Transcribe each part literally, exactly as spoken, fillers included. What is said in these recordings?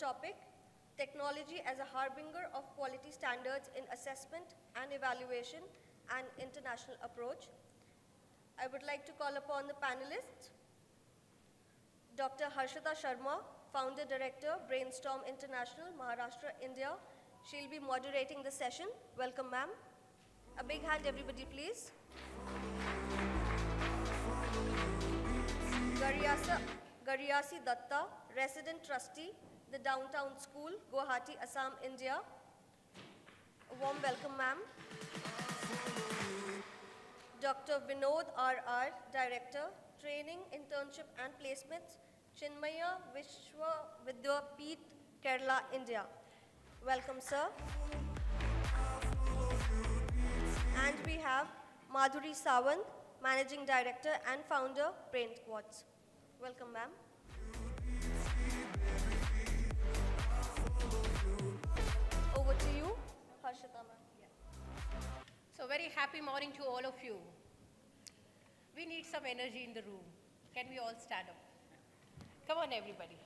topic, Technology as a Harbinger of Quality Standards in Assessment and Evaluation and International Approach. I would like to call upon the panelists, Doctor Harshita Sharma, Founder Director, Brainstorm International, Maharashtra, India. She'll be moderating the session. Welcome, ma'am. A big hand, everybody, please. Gariasi Dutta, Resident Trustee, The Downtown School, Guwahati, Assam, India. A warm welcome, ma'am. Doctor Vinod R R, Director, Training, Internship and Placements, Chinmaya Vishwa Vidyapeeth, Kerala, India. Welcome, sir. And we have Madhuri Sawant, Managing Director and Founder, BrainSquads. Welcome, ma'am. Over to you, Harshita, ma'am. Yeah. So very happy morning to all of you. We need some energy in the room. Can we all stand up? Come on, everybody.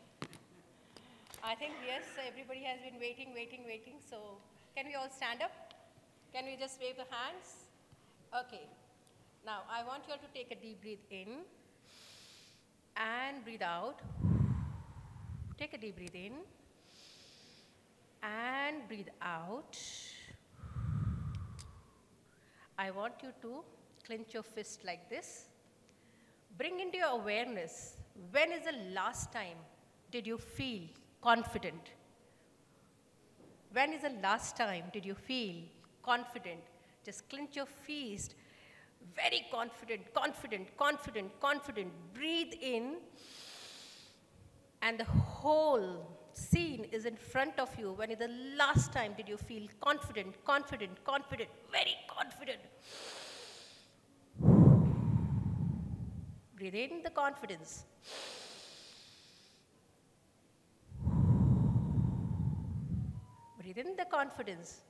I think, yes, everybody has been waiting, waiting, waiting. So can we all stand up? Can we just wave the hands? Okay. Now, I want you all to take a deep breath in and breathe out. Take a deep breath in and breathe out. I want you to clench your fist like this. Bring into your awareness, when is the last time did you feel confident? When is the last time did you feel confident? Just clench your fist. Very confident, confident, confident, confident. Breathe in, and the whole scene is in front of you. When is the last time did you feel confident, confident, confident, very confident? Breathe in the confidence. Breathe in the confidence.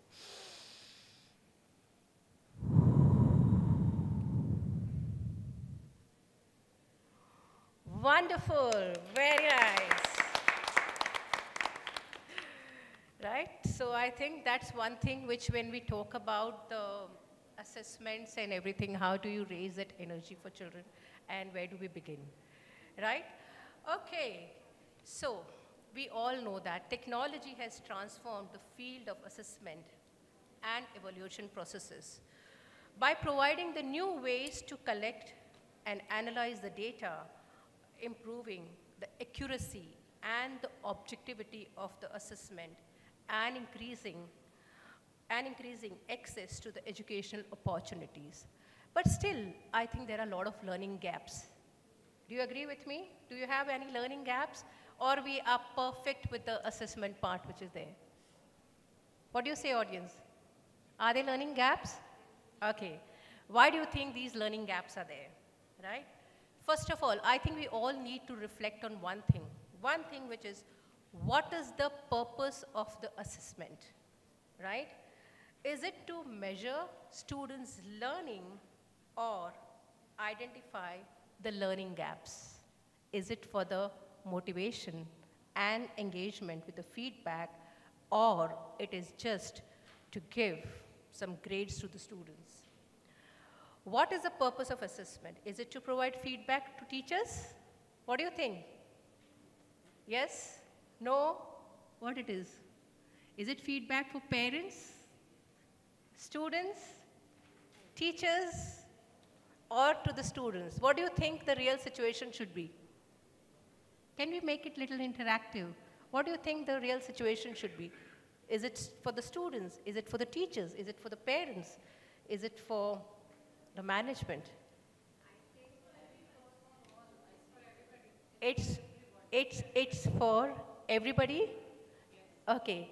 Wonderful, very nice. Right, so I think that's one thing which when we talk about the assessments and everything, how do you raise that energy for children and where do we begin, right? Okay, so we all know that technology has transformed the field of assessment and evaluation processes by providing the new ways to collect and analyze the data, improving the accuracy and the objectivity of the assessment and increasing and increasing access to the educational opportunities. But still, I think there are a lot of learning gaps. Do you agree with me? Do you have any learning gaps? Or we are perfect with the assessment part which is there? What do you say, audience? Are there learning gaps? Okay. Why do you think these learning gaps are there, right? First of all, I think we all need to reflect on one thing. One thing which is, what is the purpose of the assessment, right? Is it to measure students' learning or identify the learning gaps? Is it for the motivation and engagement with the feedback, or it is just to give some grades to the students? What is the purpose of assessment? Is it to provide feedback to teachers? What do you think? Yes? No? What it is? Is it feedback for parents, students, teachers, or to the students? What do you think the real situation should be? Can we make it a little interactive? What do you think the real situation should be? Is it for the students? Is it for the teachers? Is it for the parents? Is it for the management? It's, it's, it's for everybody? Okay.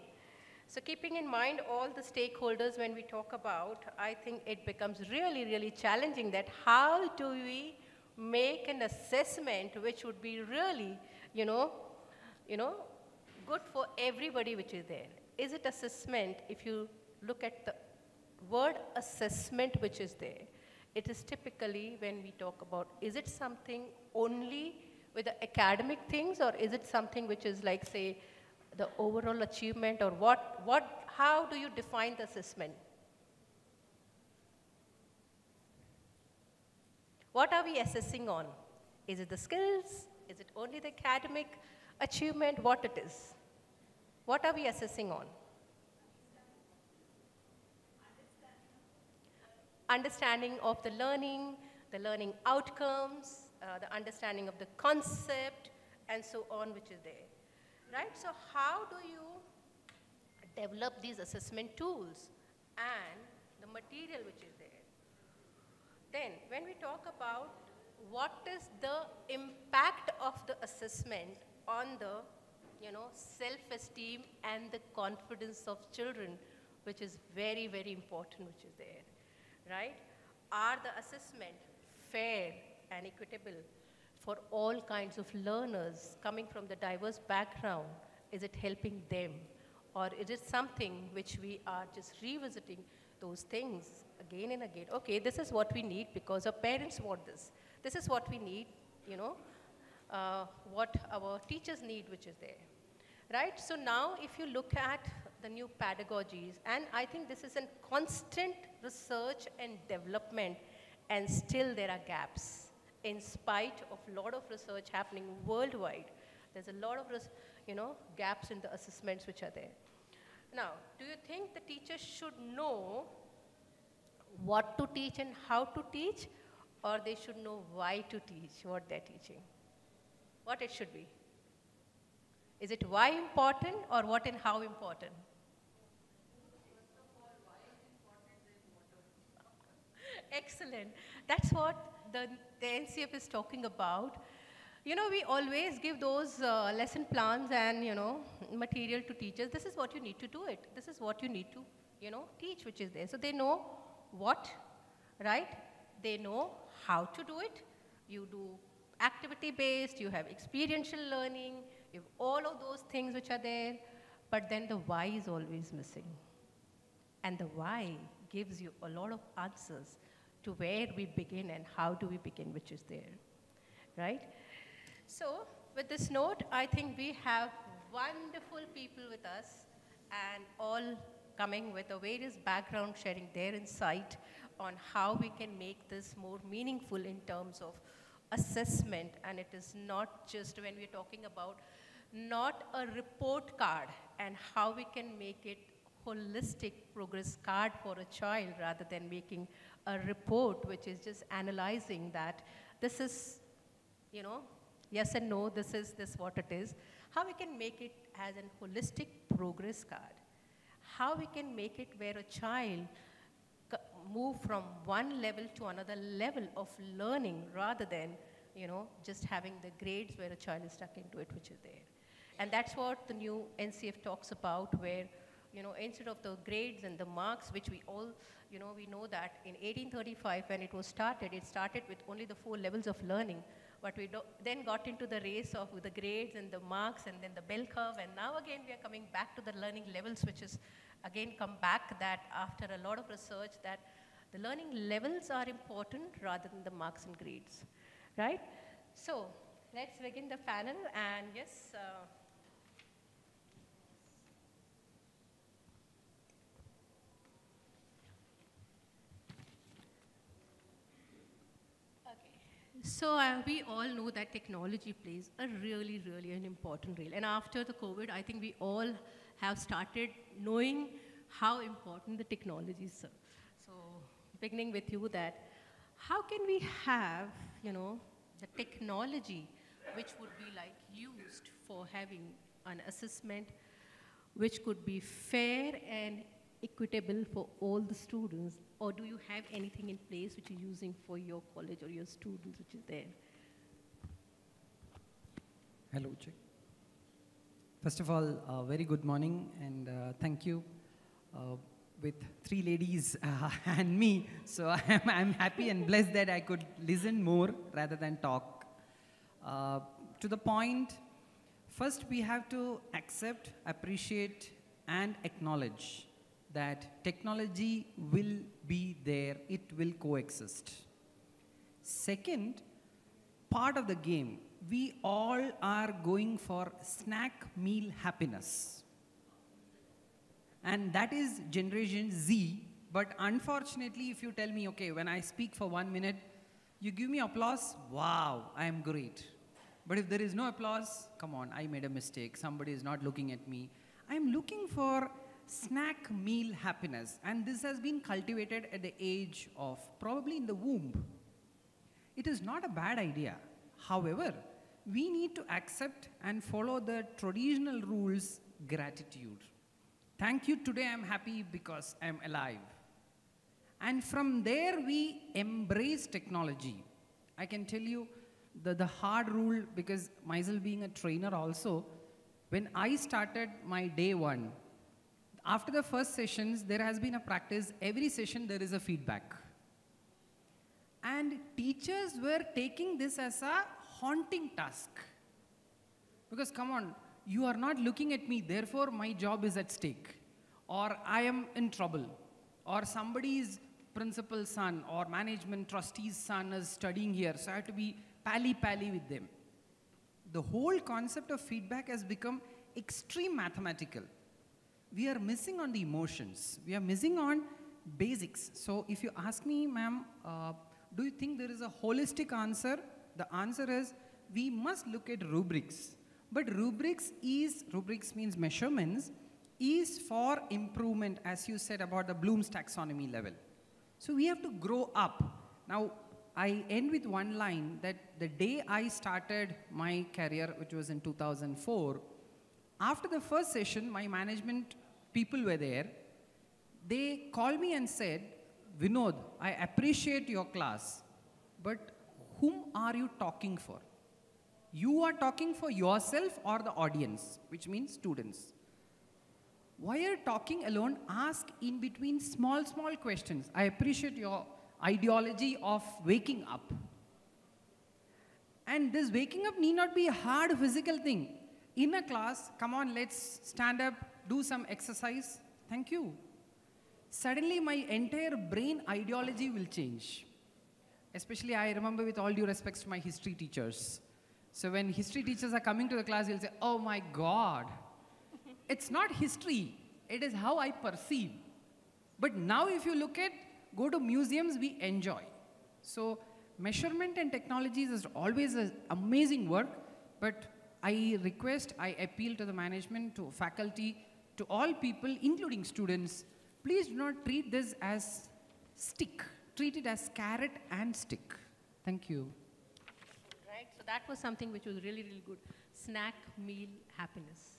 So keeping in mind all the stakeholders when we talk about, I think it becomes really, really challenging that how do we make an assessment which would be really, you know, you know, good for everybody which is there. Is it assessment? If you look at the word assessment which is there, it is typically when we talk about, is it something only with the academic things, or is it something which is like, say, the overall achievement, or what, what, how do you define the assessment? What are we assessing on? Is it the skills? Is it only the academic achievement? What it is? What are we assessing on? Understanding of the learning, the learning outcomes, uh, the understanding of the concept, and so on, which is there, right? So how do you develop these assessment tools and the material which is there? Then, when we talk about what is the impact of the assessment on the, you know, self-esteem and the confidence of children, which is very, very important, which is there, right? Are the assessment fair and equitable for all kinds of learners coming from the diverse background? Is it helping them? Or is it something which we are just revisiting those things again and again? Okay, this is what we need because our parents want this. This is what we need, you know, uh, what our teachers need, which is there, right? So now if you look at the new pedagogies, and I think this is a constant research and development, and still there are gaps. In spite of a lot of research happening worldwide, there's a lot of, you know, gaps in the assessments which are there. Now, do you think the teacher should know what to teach and how to teach, or they should know why to teach what they're teaching? What it should be? Is it why important or what and how important? Excellent. That's what the, the N C F is talking about. You know, we always give those uh, lesson plans and, you know, material to teachers. This is what you need to do it. This is what you need to, you know, teach, which is there. So they know what, right? They know how to do it. You do activity-based, you have experiential learning, you have all of those things which are there, but then the why is always missing. And the why gives you a lot of answers to where we begin and how do we begin, which is there, right? So, with this note, I think we have wonderful people with us and all coming with a various background, sharing their insight on how we can make this more meaningful in terms of assessment. And it is not just when we're talking about not a report card and how we can make it holistic progress card for a child rather than making a report which is just analyzing that this is, you know, yes and no, this is this what it is. How we can make it as a holistic progress card. How we can make it where a child move from one level to another level of learning rather than, you know, just having the grades where a child is stuck into it, which is there. And that's what the new N C F talks about, where, you know, instead of the grades and the marks, which we all, you know, we know that in eighteen thirty-five when it was started, it started with only the four levels of learning. But we do, then got into the race of the grades and the marks and then the bell curve, and now again we are coming back to the learning levels, which is again come back that after a lot of research that the learning levels are important rather than the marks and grades, right? So let's begin the panel, and yes. Uh, So uh, we all know that technology plays a really, really an important role. And after the COVID, I think we all have started knowing how important the technology is. So beginning with you, that how can we have, you know, the technology which would be like used for having an assessment which could be fair and equitable for all the students? Or do you have anything in place which you're using for your college or your students which is there? Hello, Chick. First of all, uh, very good morning, and uh, thank you. Uh, with three ladies uh, and me, so I'm, I'm happy and blessed that I could listen more rather than talk. Uh, to the point, first we have to accept, appreciate, and acknowledge that technology will be there, it will coexist. Second, part of the game we all are going for snack meal happiness. And that is Generation Z. But unfortunately, if you tell me, okay, when I speak for one minute, you give me applause, wow, I am great. But if there is no applause, come on, I made a mistake, somebody is not looking at me. I am looking for snack meal happiness. And this has been cultivated at the age of, probably in the womb. It is not a bad idea. However, we need to accept and follow the traditional rules, gratitude. Thank you, today I'm happy because I'm alive. And from there, we embrace technology. I can tell you the, the hard rule, because myself being a trainer also, when I started my day one, after the first sessions, there has been a practice. Every session, there is a feedback. And teachers were taking this as a haunting task. Because come on, you are not looking at me, therefore my job is at stake. Or I am in trouble. Or somebody's principal's son or management trustee's son is studying here, so I have to be pally-pally with them. The whole concept of feedback has become extreme mathematical. We are missing on the emotions. We are missing on basics. So if you ask me, ma'am, uh, do you think there is a holistic answer? The answer is, we must look at rubrics. But rubrics is, rubrics means measurements, is for improvement, as you said about the Bloom's taxonomy level. So we have to grow up. Now, I end with one line that the day I started my career, which was in two thousand four, after the first session, my management people were there. They called me and said, Vinod, I appreciate your class, but whom are you talking for? You are talking for yourself or the audience, which means students. While you're talking alone, ask in between small, small questions. I appreciate your ideology of waking up. And this waking up need not be a hard physical thing. In a class, come on, let's stand up, do some exercise. Thank you. Suddenly my entire brain ideology will change. Especially I remember, with all due respects to my history teachers. So when history teachers are coming to the class, they'll say, oh my God, it's not history, it is how I perceive. But now if you look at, go to museums, we enjoy. So measurement and technologies is always an amazing work, but I request, I appeal to the management, to faculty, to all people, including students, please do not treat this as stick. Treat it as carrot and stick. Thank you. Right, so that was something which was really, really good. Snack, meal, happiness,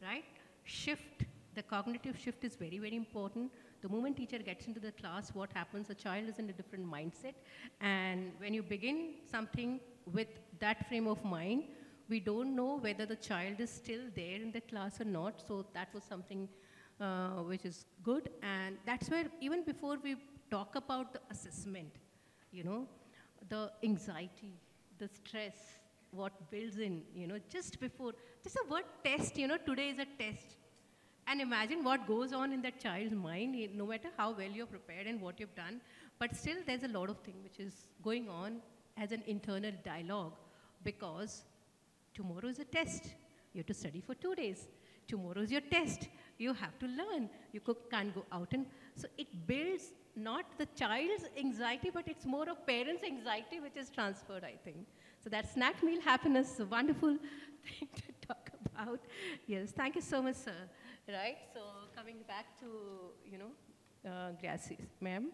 right? Shift, the cognitive shift is very, very important. The moment teacher gets into the class, what happens? A child is in a different mindset. And when you begin something with that frame of mind, we don't know whether the child is still there in the class or not. So that was something Uh, which is good, and that's where, even before we talk about the assessment, you know, the anxiety, the stress, what builds in, you know, just before, just a word test, you know, today is a test. And imagine what goes on in that child's mind, no matter how well you're prepared and what you've done, but still there's a lot of thing which is going on as an internal dialogue, because tomorrow is a test. You have to study for two days. Tomorrow is your test. You have to learn. You can't go out. And so it builds not the child's anxiety, but it's more of parents' anxiety, which is transferred, I think. So that snack meal happiness is a wonderful thing to talk about. Yes, thank you so much, sir. Right, so coming back to, you know, uh, Gariasi, ma'am.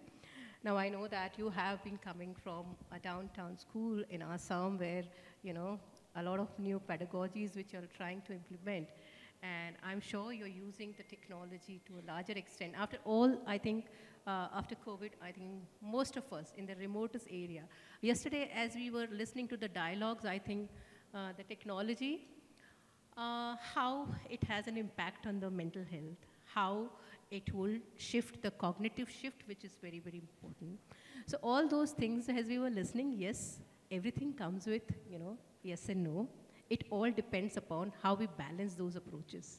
Now, I know that you have been coming from a downtown school in Assam where, you know, a lot of new pedagogies which you're trying to implement. And I'm sure you're using the technology to a larger extent. After all, I think, uh, after COVID, I think most of us in the remotest area. Yesterday, as we were listening to the dialogues, I think uh, the technology, uh, how it has an impact on the mental health, how it will shift the cognitive shift, which is very, very important. So all those things, as we were listening, yes, everything comes with, you know, yes and no. It all depends upon how we balance those approaches.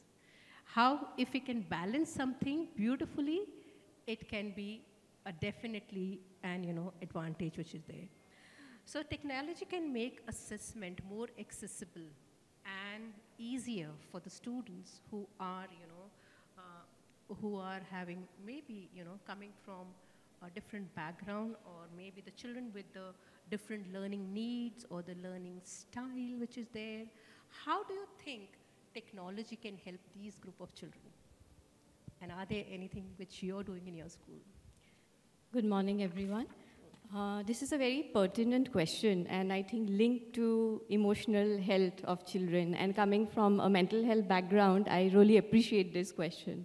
How, if we can balance something beautifully, it can be a definitely an, you know, advantage which is there. So technology can make assessment more accessible and easier for the students who are, you know, uh, who are having maybe, you know, coming from a different background, or maybe the children with the different learning needs or the learning style which is there. How do you think technology can help these group of children? And are there anything which you're doing in your school? Good morning, everyone. Uh, this is a very pertinent question, and I think linked to emotional health of children. And coming from a mental health background, I really appreciate this question.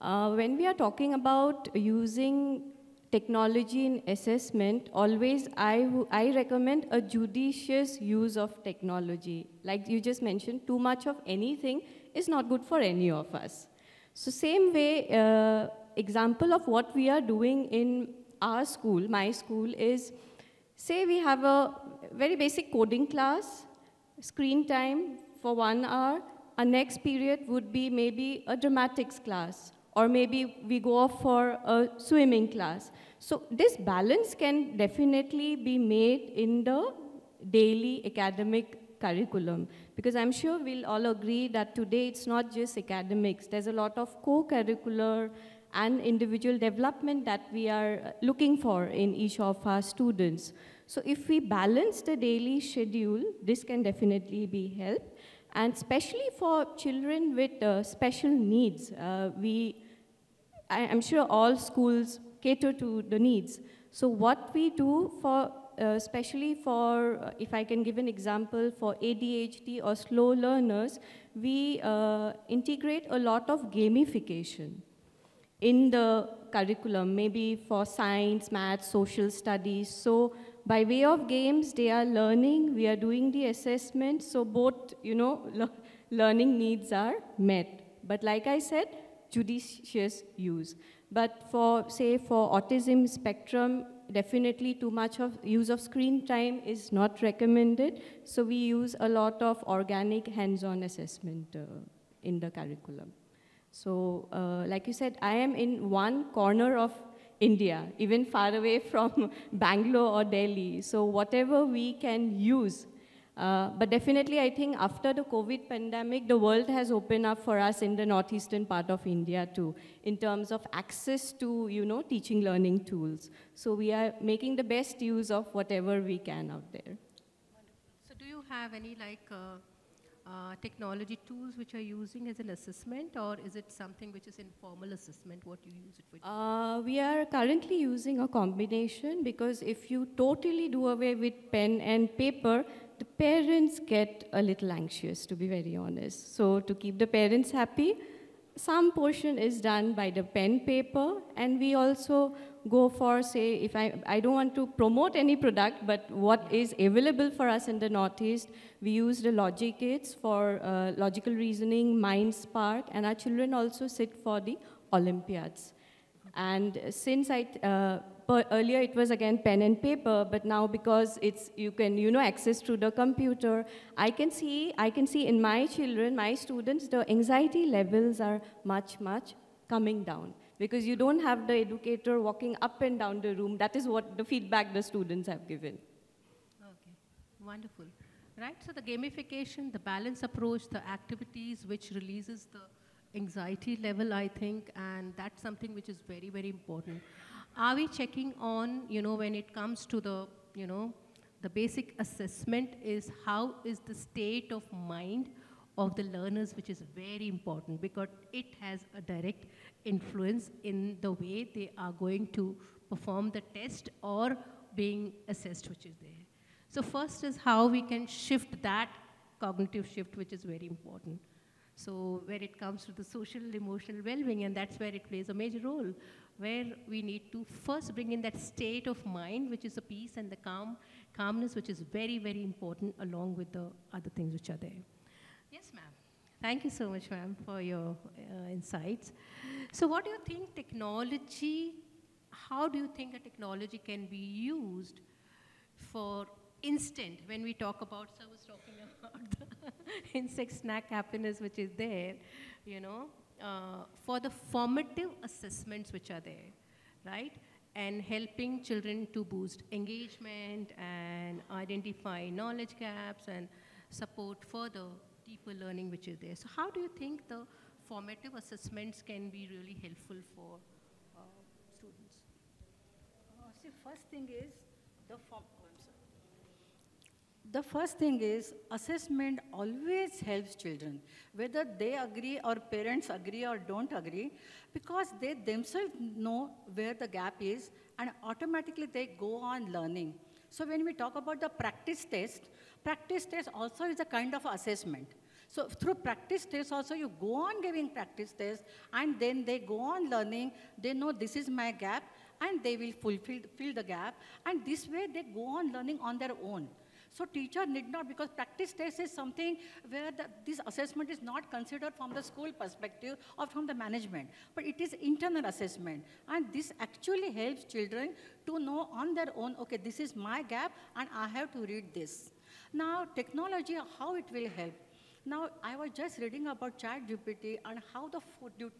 Uh, when we are talking about using technology in assessment, always I, I recommend a judicious use of technology. Like you just mentioned, too much of anything is not good for any of us. So same way, uh, example of what we are doing in our school, my school, is, say we have a very basic coding class, screen time for one hour. Our next period would be maybe a dramatics class, or maybe we go off for a swimming class. So this balance can definitely be made in the daily academic curriculum, because I'm sure we'll all agree that today it's not just academics. There's a lot of co-curricular and individual development that we are looking for in each of our students. So if we balance the daily schedule, this can definitely be helped. And especially for children with uh, special needs, uh, we, I, I'm sure all schools cater to the needs. So what we do for, uh, especially for, uh, if I can give an example, for A D H D or slow learners, we uh, integrate a lot of gamification in the curriculum, maybe for science, math, social studies. So by way of games, they are learning, we are doing the assessment, so both, you know, le learning needs are met. But like I said, judicious use. But for, say, for autism spectrum, definitely too much of use of screen time is not recommended, so we use a lot of organic hands-on assessment uh, in the curriculum. So, uh, like you said, I am in one corner of India, even far away from Bangalore or Delhi. So, whatever we can use. Uh, but definitely, I think after the COVID pandemic, the world has opened up for us in the northeastern part of India too, in terms of access to, you know, teaching learning tools. So, we are making the best use of whatever we can out there. So, do you have any like... Uh Uh, technology tools which are using as an assessment, or is it something which is informal assessment, what you use it with? Uh, we are currently using a combination, because if you totally do away with pen and paper, the parents get a little anxious, to be very honest. So to keep the parents happy, some portion is done by the pen paper, and we also go for, say, if I, I don't want to promote any product, but what is available for us in the Northeast, we use the logic aids for uh, logical reasoning, mind spark, and our children also sit for the Olympiads. And since I, uh, per earlier it was again pen and paper, but now because it's, you can, you know, access through the computer, I can see, I can see in my children, my students, the anxiety levels are much, much coming down. Because you don't have the educator walking up and down the room. That is what the feedback the students have given. Okay, wonderful. Right, so the gamification, the balance approach, the activities which releases the anxiety level, I think, and that's something which is very, very important. Are we checking on, you know, when it comes to the, you know, the basic assessment is how is the state of mind of the learners, which is very important, because it has a direct influence in the way they are going to perform the test or being assessed, which is there. So first is how we can shift that cognitive shift, which is very important. So where it comes to the social emotional well-being, and that's where it plays a major role, where we need to first bring in that state of mind, which is the peace and the calm, calmness, which is very, very important along with the other things which are there. Yes, ma'am. Thank you so much, ma'am, for your uh, insights. So what do you think technology, how do you think a technology can be used for instant, when we talk about, so I was talking about the insect snack happiness which is there, you know, uh, for the formative assessments which are there, right? and helping children to boost engagement and identify knowledge gaps and support further deeper learning which is there. So how do you think the formative assessments can be really helpful for uh, students? Uh, see, first thing is the form. The first thing is assessment always helps children, whether they agree or parents agree or don't agree, because they themselves know where the gap is and automatically they go on learning. So when we talk about the practice test, practice test also is a kind of assessment. So through practice tests also, you go on giving practice tests, and then they go on learning. They know this is my gap, and they will fulfill fill the gap. And this way, they go on learning on their own. So teacher need not, because practice test is something where the, this assessment is not considered from the school perspective or from the management, but it is internal assessment. And this actually helps children to know on their own, okay, this is my gap, and I have to read this. Now, technology, how it will help? Now, I was just reading about ChatGPT and how the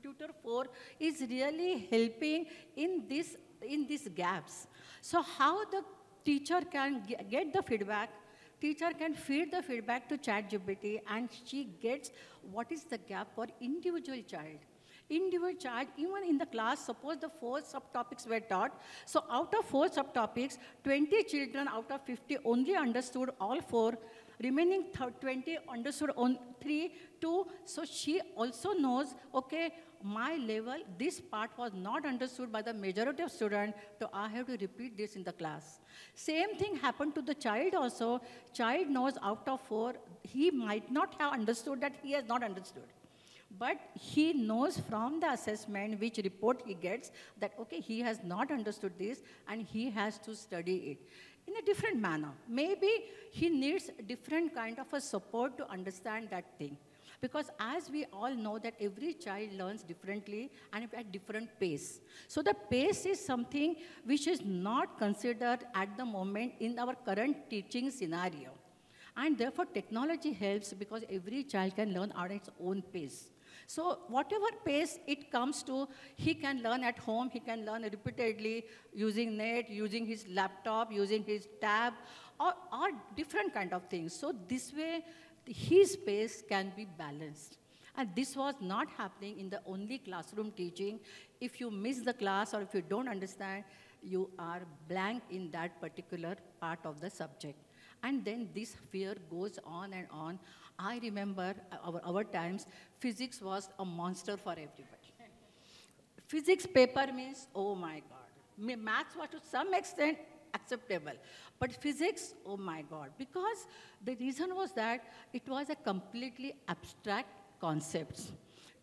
Tutor four is really helping in, this, in these gaps. So how the teacher can get the feedback, teacher can feed the feedback to ChatGPT, and she gets what is the gap for individual child. Individual child, even in the class, suppose the four subtopics were taught. So out of four subtopics, twenty children out of fifty only understood all four. Remaining twenty understood on three, two. So she also knows, okay, my level, this part was not understood by the majority of students, so I have to repeat this in the class. Same thing happened to the child also. Child knows out of four, he might not have understood that he has not understood. But he knows from the assessment, which report he gets, that, okay, he has not understood this, and he has to study it in a different manner. Maybe he needs a different kind of a support to understand that thing. Because as we all know that every child learns differently and at different pace. So the pace is something which is not considered at the moment in our current teaching scenario. And therefore, technology helps because every child can learn at its own pace. So whatever pace it comes to, he can learn at home, he can learn repeatedly using net, using his laptop, using his tab, or, or different kind of things. So this way, his pace can be balanced. And this was not happening in the only classroom teaching. If you miss the class or if you don't understand, you are blank in that particular part of the subject. And then this fear goes on and on. I remember our, our times, physics was a monster for everybody. Physics paper means, oh my God. Maths was to some extent acceptable. But physics, oh my God. Because the reason was that it was a completely abstract concept.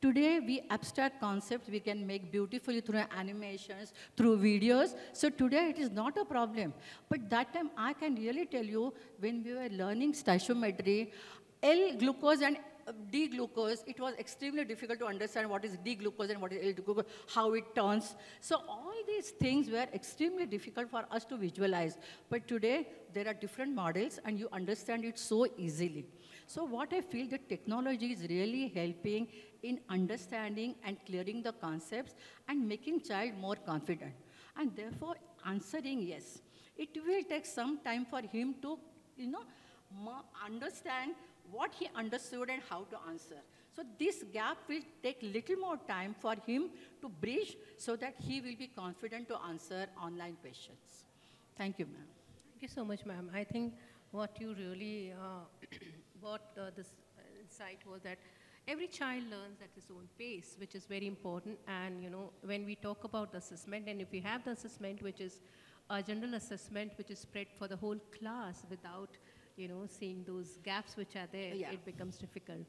Today, we abstract concepts we can make beautifully through animations, through videos. So today, it is not a problem. But that time, I can really tell you, when we were learning stoichiometry, L-glucose and D-glucose, it was extremely difficult to understand what is D-glucose and what is L-glucose, how it turns. So all these things were extremely difficult for us to visualize. But today, there are different models, and you understand it so easily. So what I feel that technology is really helping in understanding and clearing the concepts and making child more confident. And therefore, answering yes. It will take some time for him to, you know, understand what he understood and how to answer. So this gap will take little more time for him to bridge so that he will be confident to answer online questions. Thank you, ma'am. Thank you so much, ma'am. I think what you really, uh, what uh, this insight was that every child learns at his own pace, which is very important. And, you know, when we talk about the assessment, and if we have the assessment, which is a general assessment, which is spread for the whole class without, you know, seeing those gaps which are there, yeah. It becomes difficult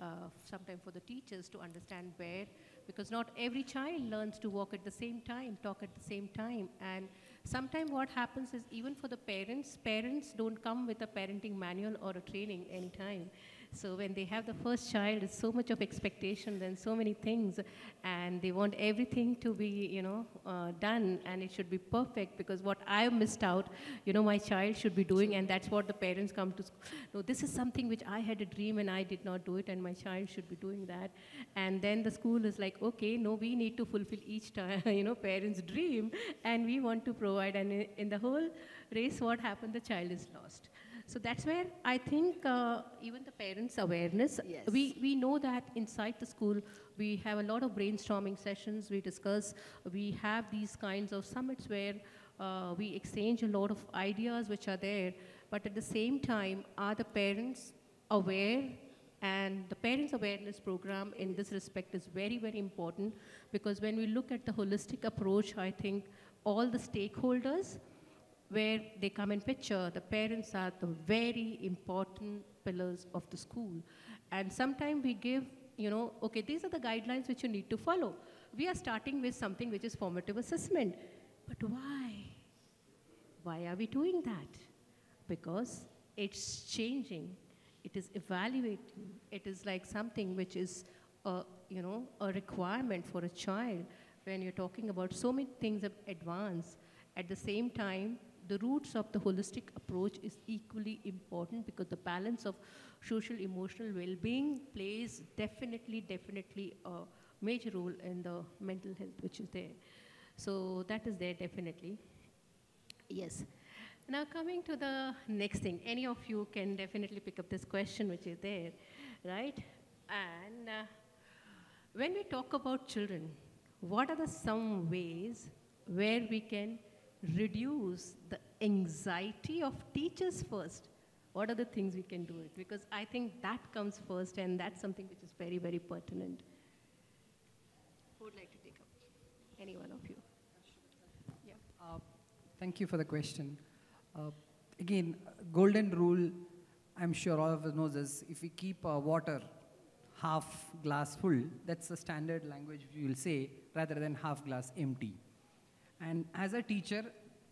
uh, sometimes for the teachers to understand where, because not every child learns to walk at the same time, talk at the same time. And sometimes what happens is even for the parents, parents don't come with a parenting manual or a training anytime. So when they have the first child, it's so much of expectation and so many things, and they want everything to be, you know, uh, done, and it should be perfect, because what I missed out, you know, my child should be doing, and that's what the parents come to school. No, this is something which I had a dream and I did not do it, and my child should be doing that. And then the school is like, okay, no, we need to fulfill each time, you know, parents' dream, and we want to provide. And in, in the whole race, what happened? The child is lost. So that's where I think uh, even the parents' awareness, yes. we, we know that inside the school, we have a lot of brainstorming sessions, we discuss, we have these kinds of summits where uh, we exchange a lot of ideas which are there, but at the same time, are the parents aware? And the Parents Awareness Program in this respect is very, very important, because when we look at the holistic approach, I think all the stakeholders where they come in picture, the parents are the very important pillars of the school. And sometimes we give, you know, okay, these are the guidelines which you need to follow. We are starting with something which is formative assessment. But why? Why are we doing that? Because it's changing. It is evaluating. It is like something which is, uh, you know, a requirement for a child. When you're talking about so many things of advance, at the same time, the roots of the holistic approach is equally important, because the balance of social emotional well-being plays definitely, definitely a major role in the mental health which is there. So that is there definitely. Yes. Now coming to the next thing, any of you can definitely pick up this question which is there, right? And uh, when we talk about children, what are the some ways where we can reduce the anxiety of teachers first? What are the things we can do it? Because I think that comes first, and that's something which is very, very pertinent. Who would like to take up? Any one of you? Yeah. Uh, thank you for the question. Uh, again, golden rule, I'm sure all of us know this, if we keep our water half glass full, that's the standard language we will say, rather than half glass empty. And as a teacher,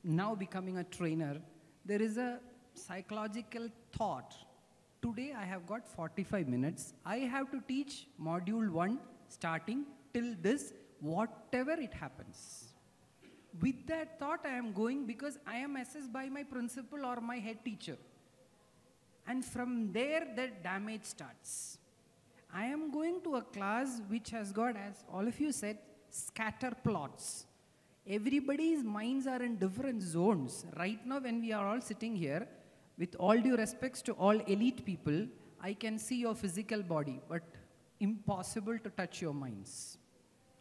now becoming a trainer, there is a psychological thought. Today I have got forty-five minutes. I have to teach module one, starting till this, whatever it happens. With that thought, I am going because I am assessed by my principal or my head teacher. And from there, the damage starts. I am going to a class which has got, as all of you said, scatter plots. Everybody's minds are in different zones. Right now, when we are all sitting here, with all due respects to all elite people, I can see your physical body, but impossible to touch your minds.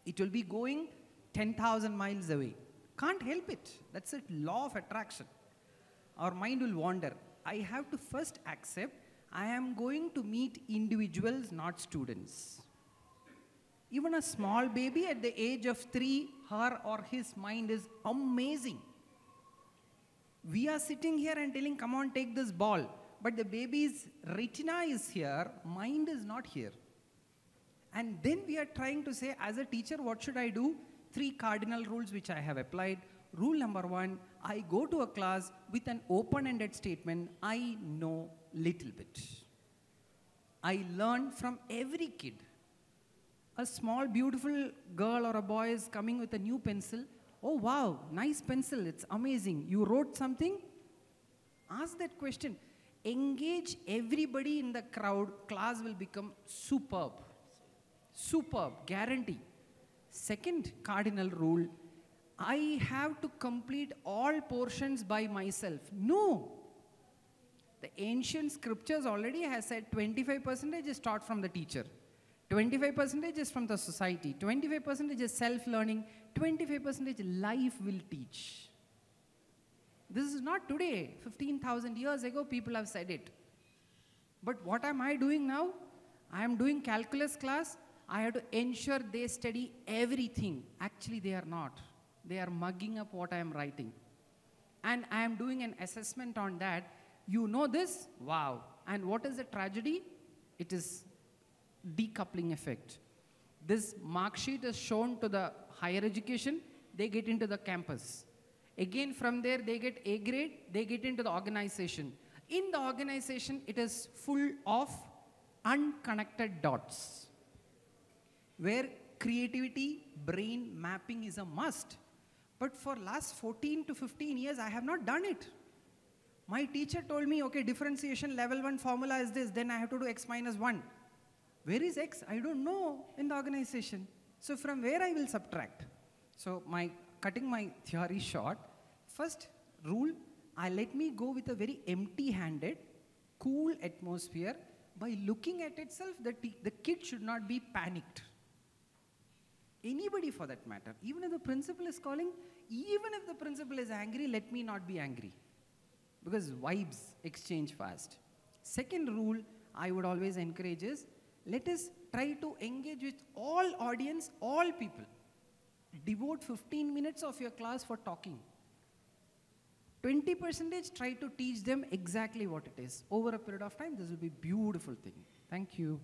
It will be going ten thousand miles away. Can't help it. That's a law of attraction. Our mind will wander. I have to first accept I am going to meet individuals, not students. Even a small baby at the age of three, her or his mind is amazing. We are sitting here and telling, come on, take this ball. But the baby's retina is here, mind is not here. And then we are trying to say, as a teacher, what should I do? Three cardinal rules which I have applied. Rule number one, I go to a class with an open-ended statement, I know little bit. I learn from every kid. A small, beautiful girl or a boy is coming with a new pencil. Oh, wow, nice pencil, it's amazing. You wrote something? Ask that question. Engage everybody in the crowd, class will become superb. Superb, guarantee. Second cardinal rule, I have to complete all portions by myself. No. The ancient scriptures already has said twenty-five percent is taught from the teacher. twenty-five percent is from the society. twenty-five percent is self-learning. twenty-five percent life will teach. This is not today. fifteen thousand years ago, people have said it. But what am I doing now? I am doing calculus class. I have to ensure they study everything. Actually, they are not. They are mugging up what I am writing. And I am doing an assessment on that. You know this? Wow. And what is the tragedy? It is decoupling effect. This mark sheet is shown to the higher education. They get into the campus. Again, from there, they get A grade. They get into the organization. In the organization, it is full of unconnected dots, where creativity, brain mapping is a must. But for last fourteen to fifteen years, I have not done it. My teacher told me, okay, differentiation level one formula is this, then I have to do x minus one. Where is x? I don't know in the organization. So from where I will subtract? So my cutting my theory short, first rule, I let me go with a very empty-handed, cool atmosphere. By looking at itself, the, the kid should not be panicked. Anybody for that matter. Even if the principal is calling, even if the principal is angry, let me not be angry. Because vibes exchange fast. Second rule I would always encourage is, let us try to engage with all audience, all people. Devote fifteen minutes of your class for talking. twenty percent try to teach them exactly what it is. Over a period of time, this will be a beautiful thing. Thank you.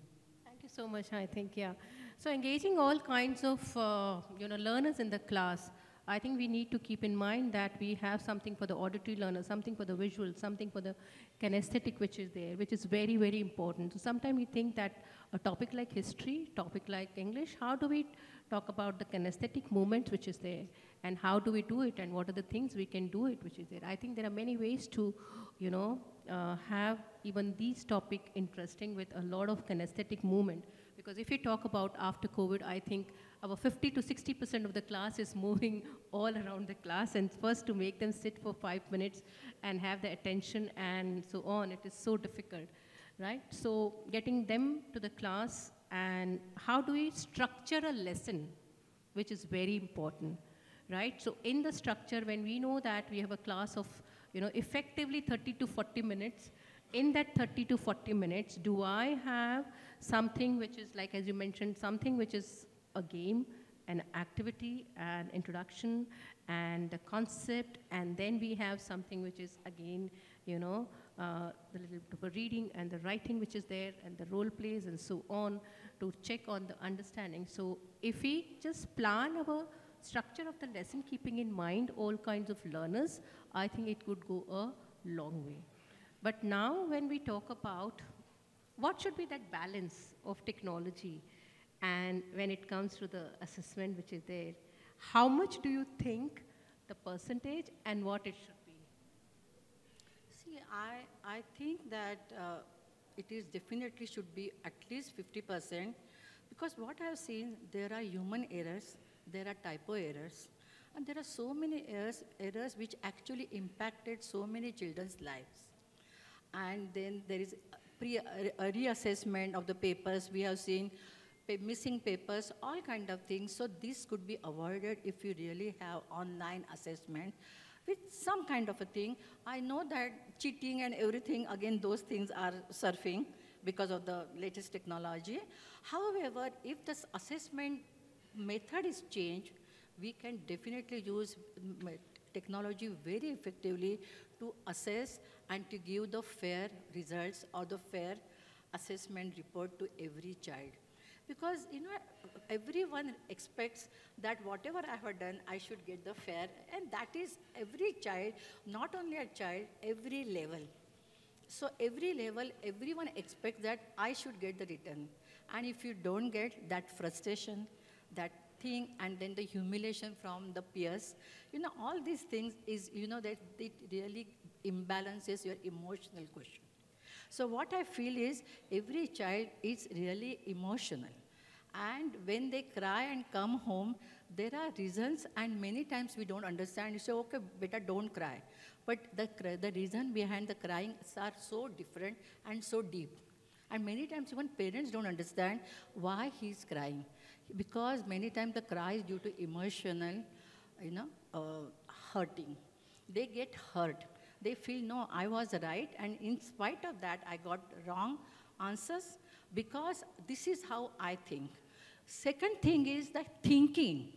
Thank you so much, I think, yeah. So engaging all kinds of uh, you know, learners in the class, I think we need to keep in mind that we have something for the auditory learner, something for the visual, something for the kinesthetic which is there, which is very, very important. So sometimes we think that a topic like history, topic like English, how do we talk about the kinesthetic movement which is there? And how do we do it? And what are the things we can do it which is there? I think there are many ways to, you know, uh, have even these topics interesting with a lot of kinesthetic movement. Because if you talk about after COVID, I think about fifty to sixty percent of the class is moving all around the class, and first to make them sit for five minutes and have the attention and so on, it is so difficult, right? So getting them to the class, and how do we structure a lesson, which is very important, right? So in the structure, when we know that we have a class of, you know, effectively thirty to forty minutes, in that thirty to forty minutes, do I have something which is like, as you mentioned, something which is a game, an activity, an introduction, and a concept, and then we have something which is again, you know, uh, the little bit of a reading and the writing which is there, and the role plays and so on, to check on the understanding. So if we just plan our structure of the lesson, keeping in mind all kinds of learners, I think it could go a long way. But now when we talk about what should be that balance of technology, and when it comes to the assessment which is there, how much do you think the percentage and what it should be? See, I, I think that uh, it is definitely should be at least fifty percent, because what I have seen, there are human errors, there are typo errors, and there are so many errors, errors which actually impacted so many children's lives. And then there is pre, a reassessment of the papers. We have seen missing papers, all kind of things. So this could be avoided if you really have online assessment with some kind of a thing. I know that cheating and everything, again, those things are surfing because of the latest technology. However, if this assessment method is changed, we can definitely use technology very effectively to assess and to give the fair results or the fair assessment report to every child. Because, you know, everyone expects that whatever I have done, I should get the fair. And that is every child, not only a child, every level. So every level, everyone expects that I should get the return. And if you don't get that frustration, that thing, and then the humiliation from the peers, you know, all these things is, you know, that it really imbalances your emotional quotient. So what I feel is every child is really emotional. And when they cry and come home, there are reasons, and many times we don't understand. You say, okay, beta, don't cry. But the, the reason behind the crying are so different and so deep. And many times even parents don't understand why he's crying. Because many times the cry is due to emotional, you know, uh, hurting. They get hurt. They feel, no, I was right, and in spite of that, I got wrong answers because this is how I think. Second thing is the thinking.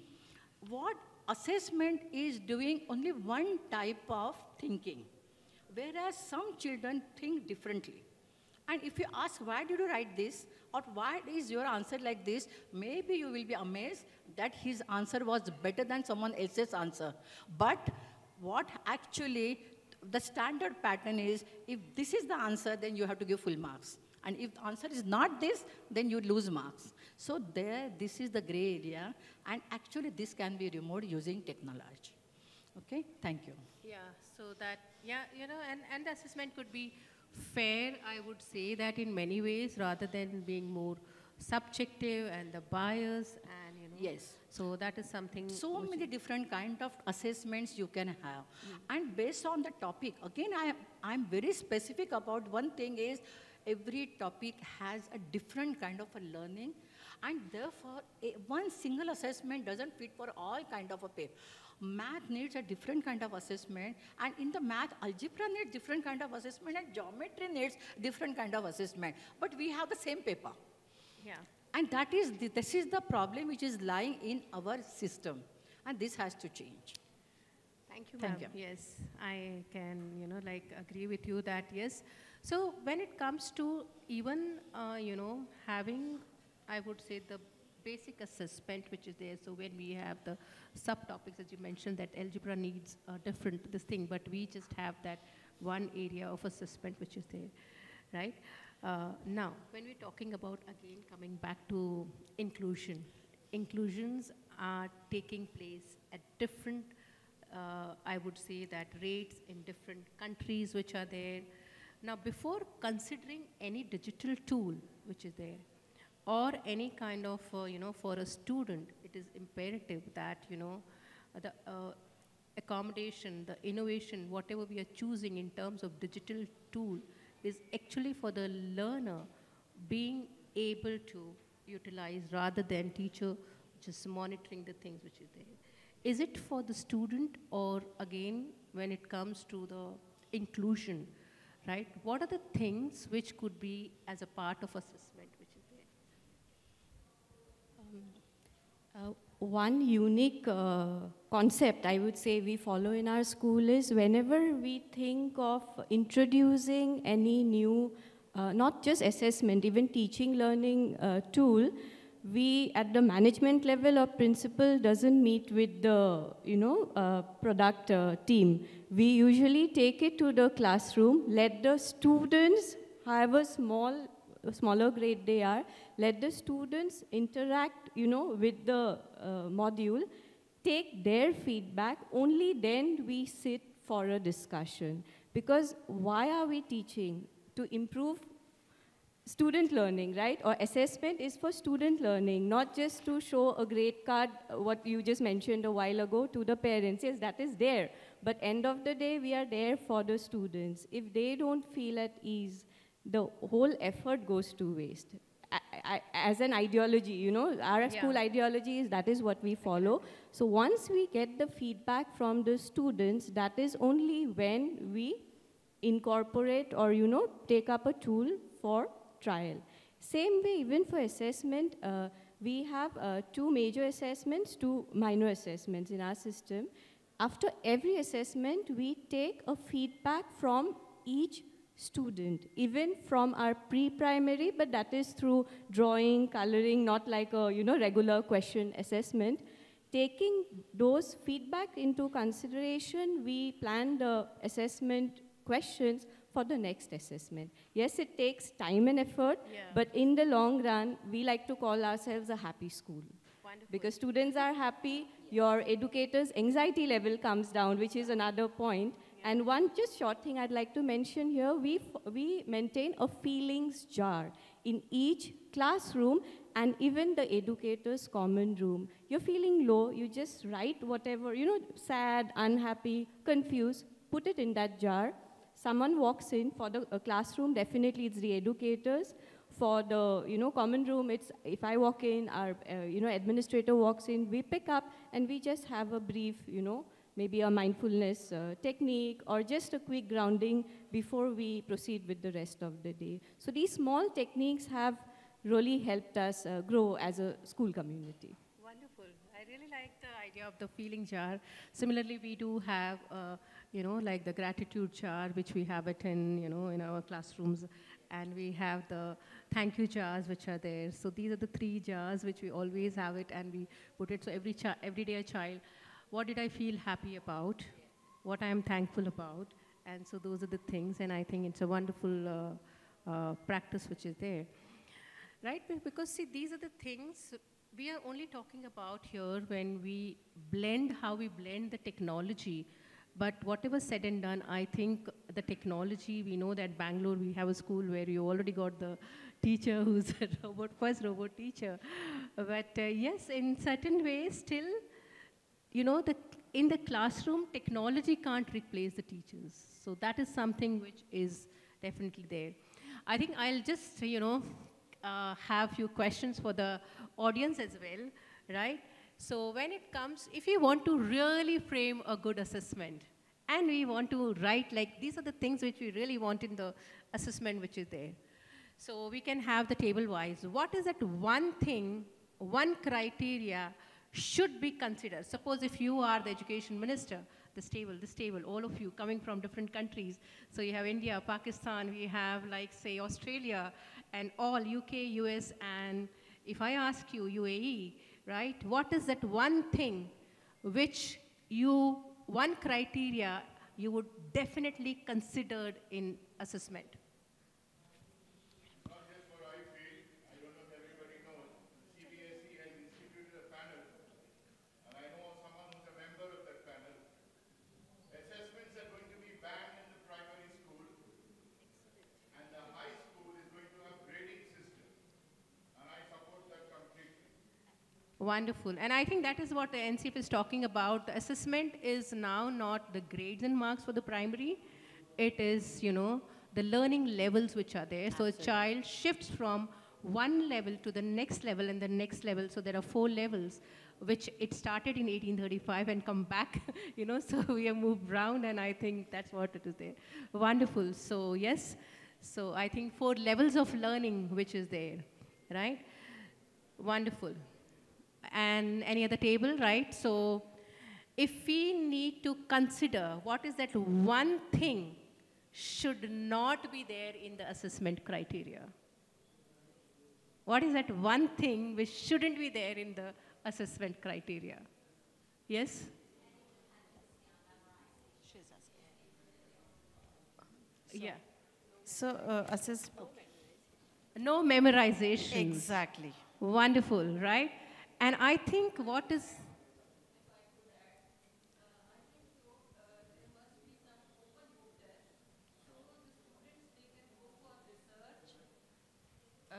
What assessment is doing only one type of thinking, whereas some children think differently. And if you ask, why did you write this, or why is your answer like this, maybe you will be amazed that his answer was better than someone else's answer. But what actually the standard pattern is, if this is the answer, then you have to give full marks. And if the answer is not this, then you lose marks. So there, this is the gray area. And actually, this can be removed using technology. Okay, thank you. Yeah, so that, yeah, you know, and, and the assessment could be fair, I would say that in many ways, rather than being more subjective and the bias and, you know. Yes. So that is something. So many different kind of assessments you can have. Mm. And based on the topic, again, I, I'm very specific about one thing is every topic has a different kind of a learning. And therefore, a, one single assessment doesn't fit for all kind of a paper. Math needs a different kind of assessment, and in the math, algebra needs different kind of assessment, and geometry needs different kind of assessment. But we have the same paper. Yeah. And that is the, this is the problem which is lying in our system, and this has to change. Thank you, ma'am. Thank you. Yes, I can, you know, like agree with you that yes. So when it comes to even, uh, you know, having, I would say the basic assessment which is there. So when we have the subtopics, as you mentioned, that algebra needs a different this thing, but we just have that one area of assessment which is there, right? Uh, now, when we're talking about, again, coming back to inclusion, inclusions are taking place at different, uh, I would say that rates in different countries which are there. Now, before considering any digital tool which is there, or any kind of, uh, you know, for a student, it is imperative that, you know, the uh, accommodation, the innovation, whatever we are choosing in terms of digital tool is actually for the learner being able to utilize rather than teacher just monitoring the things which is there. Is it for the student or again, when it comes to the inclusion, right? What are the things which could be as a part of assessment? Uh, one unique uh, concept I would say we follow in our school is whenever we think of introducing any new, uh, not just assessment, even teaching learning uh, tool, we at the management level or principal doesn't meet with the, you know, uh, product uh, team. We usually take it to the classroom, let the students, however small, smaller grade they are, let the students interact, you know, with the uh, module, take their feedback, only then we sit for a discussion. Because why are we teaching? To improve student learning, right? Or assessment is for student learning, not just to show a grade card, what you just mentioned a while ago, to the parents. Yes, that is there. But end of the day, we are there for the students. If they don't feel at ease, the whole effort goes to waste. I, I, as an ideology, you know, our yeah. school ideology is that is what we follow. So once we get the feedback from the students, that is only when we incorporate or, you know, take up a tool for trial. Same way, even for assessment, uh, we have uh, two major assessments, two minor assessments in our system. After every assessment, we take a feedback from each student, even from our pre-primary, but that is through drawing, coloring, not like a, you know, regular question assessment. Taking those feedback into consideration, we plan the assessment questions for the next assessment. Yes, it takes time and effort, yeah. but in the long run, we like to call ourselves a happy school. Wonderful. Because students are happy, yeah. your educators' anxiety level comes down, which is another point. And one just short thing I'd like to mention here, we, we maintain a feelings jar in each classroom and even the educator's common room. You're feeling low, you just write whatever, you know, sad, unhappy, confused, put it in that jar. Someone walks in for the uh, classroom, definitely it's the educators. For the, you know, common room, it's, if I walk in, our, uh, you know, administrator walks in, we pick up and we just have a brief, you know, maybe a mindfulness uh, technique, or just a quick grounding before we proceed with the rest of the day. So these small techniques have really helped us uh, grow as a school community. Wonderful. I really like the idea of the feeling jar. Similarly, we do have, uh, you know, like the gratitude jar, which we have it in, you know, in our classrooms. And we have the thank you jars which are there. So these are the three jars which we always have it, and we put it, so every, chi every day a child, what did I feel happy about, what I am thankful about, and so those are the things, and I think it's a wonderful uh, uh, practice which is there. Right? Because see, these are the things we are only talking about here when we blend, how we blend the technology. But whatever said and done, I think the technology, we know that Bangalore, we have a school where you already got the teacher who's a robot, first robot teacher. But uh, yes, in certain ways, still, you know, the, in the classroom, technology can't replace the teachers. So that is something which is definitely there. I think I'll just, you know, uh, have a few questions for the audience as well, right? So when it comes, if you want to really frame a good assessment, and we want to write, like, these are the things which we really want in the assessment which is there. So we can have the table-wise. What is that one thing, one criteria should be considered? Suppose if you are the education minister, this table, this table, all of you coming from different countries. So you have India, Pakistan, we have, like, say, Australia, and all U K, U S, and if I ask you, U A E, right? What is that one thing which you, one criteria you would definitely consider in assessment? Not just what I feel, I don't know if everybody knows, C B S E has instituted a panel, and I know someone who's a member of that panel. Assessments are going to be banned in the primary school, and the high school is going to have grading system, and I support that completely. Wonderful. And I think that is what the N C F is talking about. The assessment is now not the grades and marks for the primary. It is, you know, the learning levels which are there. Absolutely. So a child shifts from one level to the next level and the next level. So there are four levels, which it started in eighteen thirty-five and come back, you know, so we have moved round, and I think that's what it is there. Wonderful. So yes, so I think four levels of learning which is there, right? Wonderful. And any other table, right? So if we need to consider what is that one thing should not be there in the assessment criteria, what is that one thing which shouldn't be there in the assessment criteria? Yes? She's asking. So, yeah. So uh, assess. No memorization. Exactly. Wonderful, right? And I think what is... Uh,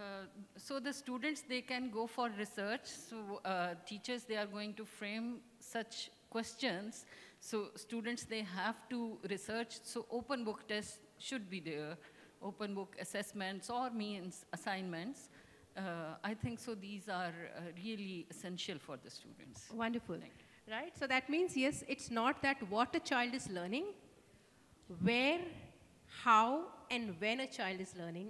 so the students, they can go for research. So uh, teachers, they are going to frame such questions. So students, they have to research. So open book tests should be there. Open book assessments or means assignments. Uh, I think so these are uh, really essential for the students. Wonderful. Right? So that means, yes, it's not that what a child is learning, where, how, and when a child is learning,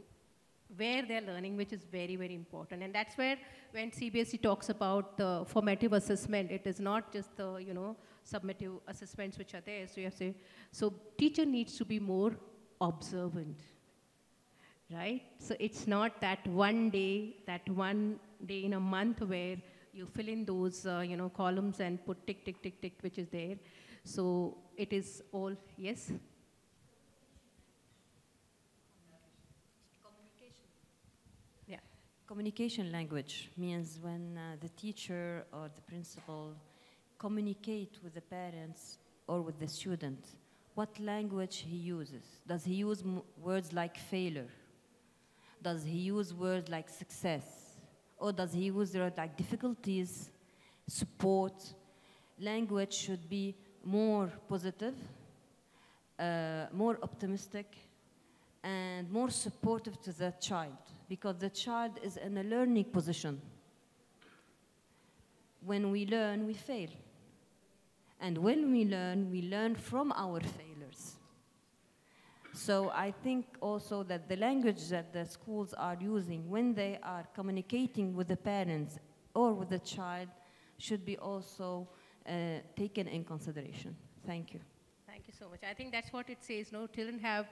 where they're learning, which is very, very important. And that's where when C B S E talks about the formative assessment, it is not just the, you know, summative assessments which are there. So you have to say, so teacher needs to be more observant. Right? So it's not that one day, that one day in a month where you fill in those, uh, you know, columns and put tick, tick, tick, tick, which is there. So it is all, yes? Communication. Yeah. Communication language means when uh, the teacher or the principal communicate with the parents or with the student, what language he uses. Does he use m words like failure? Does he use words like success? Or does he use words like difficulties, support? Language should be more positive, uh, more optimistic, and more supportive to the child, because the child is in a learning position. When we learn, we fail. And when we learn, we learn from our failures. So I think also that the language that the schools are using when they are communicating with the parents or with the child should be also uh, taken in consideration. Thank you. Thank you so much. I think that's what it says. No, children have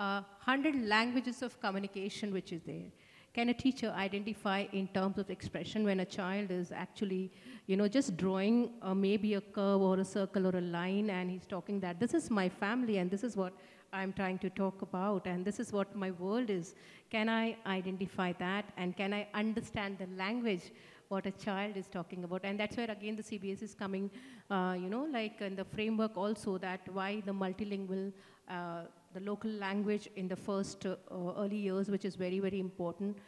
uh, one hundred languages of communication which is there. Can a teacher identify in terms of expression when a child is actually, you know, just drawing uh, maybe a curve or a circle or a line, and he's talking that this is my family and this is what I'm trying to talk about, and this is what my world is. Can I identify that, and can I understand the language what a child is talking about? And that's where again the C B S E is coming, uh, you know, like in the framework also, that why the multilingual, uh, the local language in the first uh, early years, which is very, very important,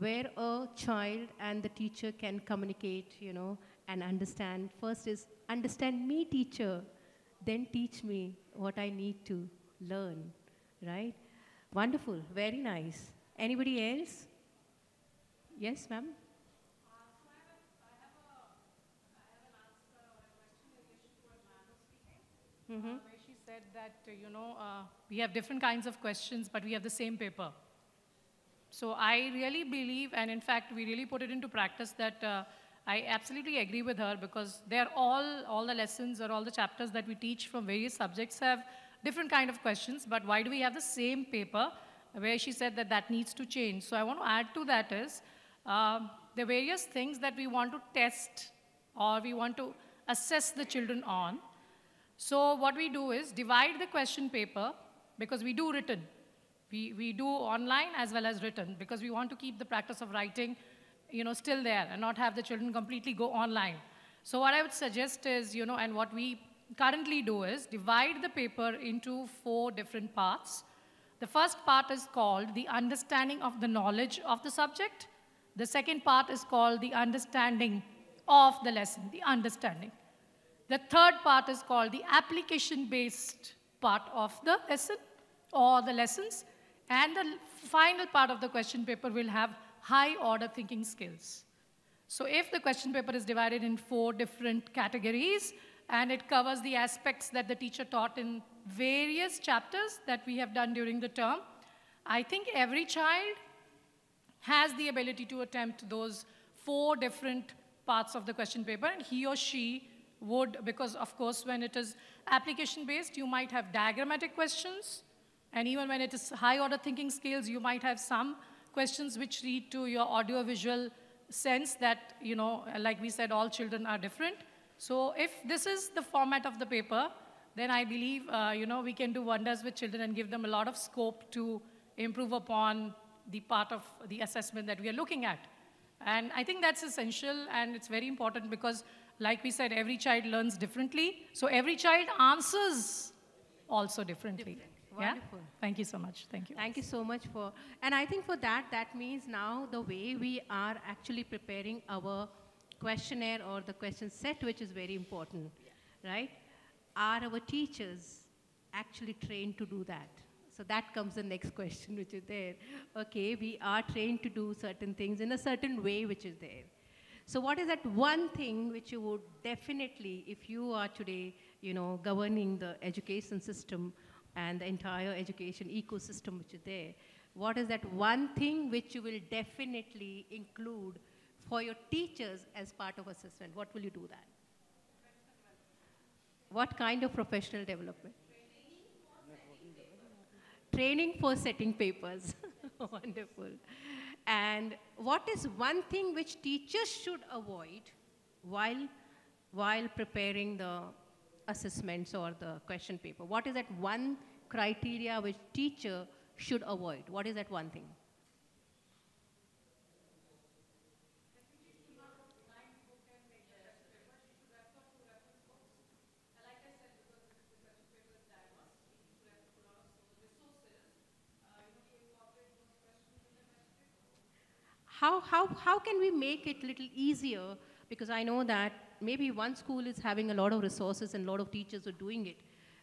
where a child and the teacher can communicate, you know, and understand. First is, understand me, teacher, then teach me what I need to learn, right? Wonderful, very nice. Anybody else? Yes, ma'am? Mm-hmm. Uh, where she said that, uh, you know, uh, we have different kinds of questions, but we have the same paper. So I really believe, and in fact, we really put it into practice, that uh, I absolutely agree with her, because they're all, all the lessons or all the chapters that we teach from various subjects have different kind of questions, but why do we have the same paper, where she said that that needs to change. So I want to add to that is, uh, the various things that we want to test or we want to assess the children on. So what we do is divide the question paper, because we do written. We, we do online as well as written, because we want to keep the practice of writing, you know, still there and not have the children completely go online. So what I would suggest is, you know, and what we currently do is divide the paper into four different parts. The first part is called the understanding of the knowledge of the subject. The second part is called the understanding of the lesson, the understanding. The third part is called the application-based part of the lesson or the lessons. And the final part of the question paper will have high-order thinking skills. So if the question paper is divided in four different categories, and it covers the aspects that the teacher taught in various chapters that we have done during the term, I think every child has the ability to attempt those four different parts of the question paper, and he or she would, because of course when it is application-based, you might have diagrammatic questions, and even when it is high-order thinking skills, you might have some questions which lead to your audio-visual sense that, you know, like we said, all children are different. So if this is the format of the paper, then I believe, uh, you know, we can do wonders with children and give them a lot of scope to improve upon the part of the assessment that we are looking at. And I think that's essential, and it's very important because, like we said, every child learns differently. So every child answers also differently. Different. Wonderful. Yeah? Thank you so much. Thank you. Thank you so much for, and I think for that, that means now the way we are actually preparing our questionnaire or the question set, which is very important, yeah, right? Are our teachers actually trained to do that? So that comes the next question, which is there. Okay, we are trained to do certain things in a certain way, which is there. So what is that one thing which you would definitely, if you are today, you know, governing the education system and the entire education ecosystem which is there, what is that one thing which you will definitely include for your teachers as part of assessment? What will you do that? What kind of professional development? Training for setting papers. Wonderful. And what is one thing which teachers should avoid while, while preparing the assessments or the question paper? What is that one criteria which teacher should avoid? What is that one thing? How, how, how can we make it a little easier? Because I know that maybe one school is having a lot of resources and a lot of teachers are doing it.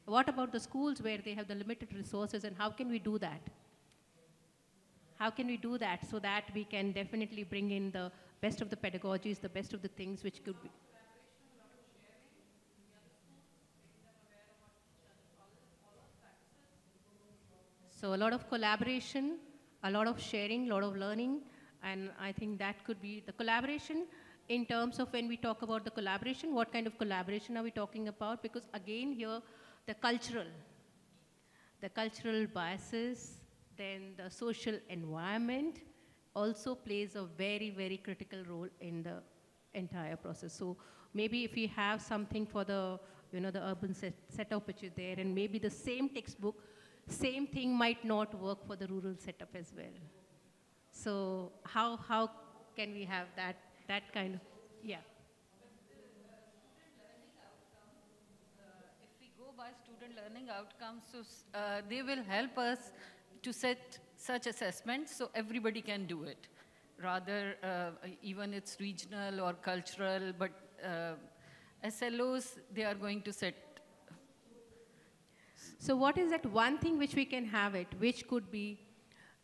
What about the schools where they have the limited resources, and how can we do that? How can we do that so that we can definitely bring in the best of the pedagogies, the best of the things which could be? So a lot of collaboration, a lot of sharing, a lot of learning. And I think that could be the collaboration. In terms of when we talk about the collaboration, what kind of collaboration are we talking about? Because again here, the cultural, the cultural biases, then the social environment also plays a very, very critical role in the entire process. So maybe if we have something for the, you know, the urban set, setup which is there, and maybe the same textbook, same thing might not work for the rural setup as well. So how, how can we have that, that kind of, yeah. By student learning outcomes, so uh, they will help us to set such assessments so everybody can do it. Rather, uh, even it's regional or cultural, but uh, S L Os, they are going to set. So what is that one thing which we can have it, which could be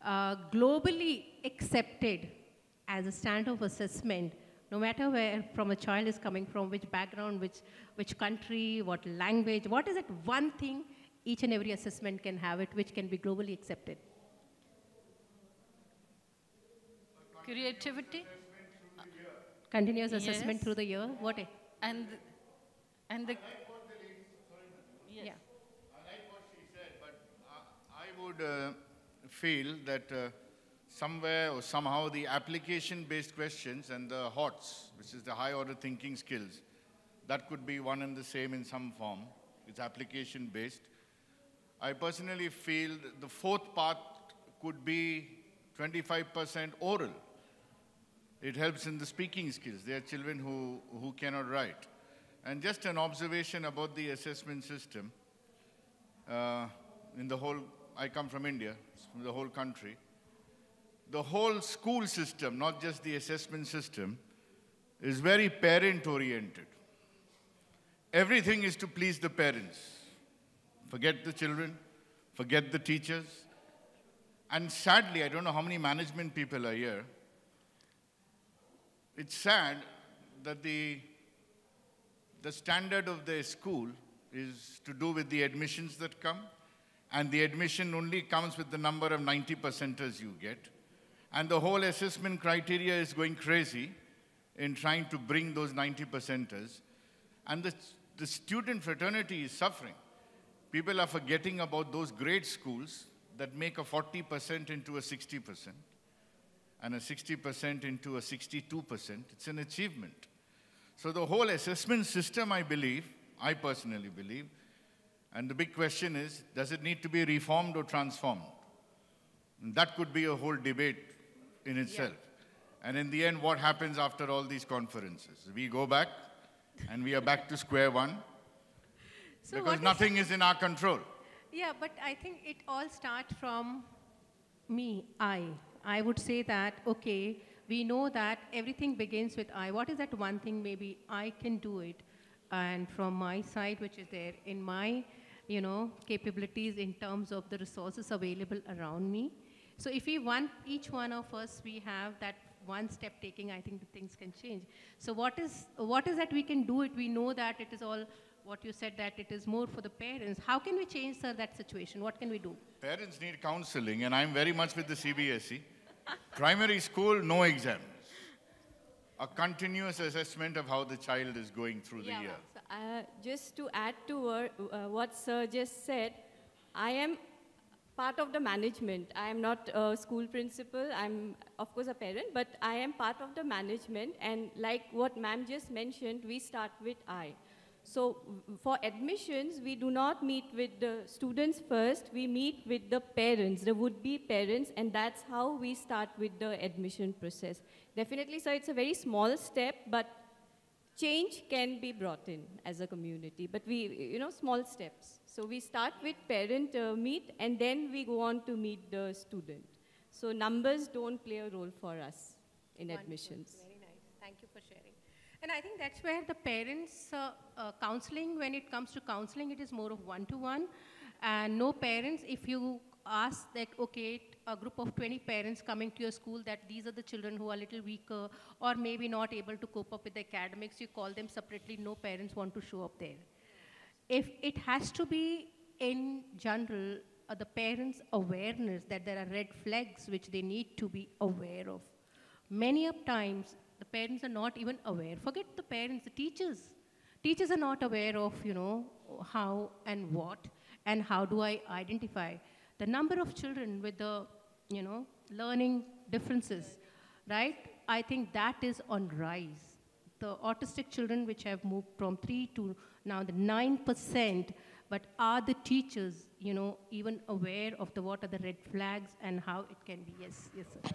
uh, globally accepted as a standard of assessment, no matter where from a child is coming from, which background, which, which country, what language, what is it one thing each and every assessment can have it, which can be globally accepted? Creativity? Continuous assessment through the year. What? And, and the... Yeah. I like what she said, but I would uh, feel that uh, somewhere or somehow the application-based questions and the HOTS, which is the high-order thinking skills, that could be one and the same in some form. It's application-based. I personally feel the fourth part could be twenty-five percent oral. It helps in the speaking skills. There are children who, who cannot write. And just an observation about the assessment system. Uh, in the whole, I come from India, from the whole country. The whole school system, not just the assessment system, is very parent-oriented. Everything is to please the parents. Forget the children, forget the teachers. And sadly, I don't know how many management people are here. It's sad that the, the standard of the school is to do with the admissions that come, and the admission only comes with the number of ninety percenters you get. And the whole assessment criteria is going crazy in trying to bring those ninety percenters. And the, the student fraternity is suffering. People are forgetting about those great schools that make a forty percent into a sixty percent, and a sixty percent into a sixty-two percent. It's an achievement. So the whole assessment system, I believe, I personally believe, and the big question is, does it need to be reformed or transformed? And that could be a whole debate in itself. Yeah. And in the end, what happens after all these conferences? We go back, and we are back to square one, so because nothing is, is in our control. Yeah, but I think it all starts from me, I. I would say that, okay, we know that everything begins with I. What is that one thing maybe I can do it? And from my side, which is there in my, you know, capabilities in terms of the resources available around me. So if we want, each one of us, we have that one step taking, I think things can change. So what is, what is that we can do it? We know that it is all, what you said, that it is more for the parents. How can we change, sir, that situation? What can we do? Parents need counseling, and I'm very much with the C B S E. Primary school, no exams. A continuous assessment of how the child is going through yeah, the year. So, uh, just to add to uh, uh, what sir just said, I am part of the management. I am not a school principal. I'm, of course, a parent, but I am part of the management. And like what ma'am just mentioned, we start with I. So for admissions, we do not meet with the students first. We meet with the parents, the would-be parents, and that's how we start with the admission process. Definitely, sir, it's a very small step, but change can be brought in as a community. But we, you know, small steps. So we start with parent uh, meet, and then we go on to meet the student. So numbers don't play a role for us in Wonderful. Admissions. Very nice. Thank you for sharing. And I think that's where the parents' uh, uh, counseling, when it comes to counseling, it is more of one-to-one. And no parents, if you ask that, okay, a group of twenty parents coming to your school that these are the children who are a little weaker or maybe not able to cope up with the academics, you call them separately, no parents want to show up there. If it has to be in general, uh, the parents' awareness that there are red flags which they need to be aware of. Many of times, the parents are not even aware. Forget the parents, the teachers. Teachers are not aware of, you know, how and what and how do I identify. The number of children with the, you know, learning differences, right? I think that is on rise. The autistic children which have moved from three to now the nine percent but are the teachers, you know, even aware of the what are the red flags and how it can be? Yes, yes, sir.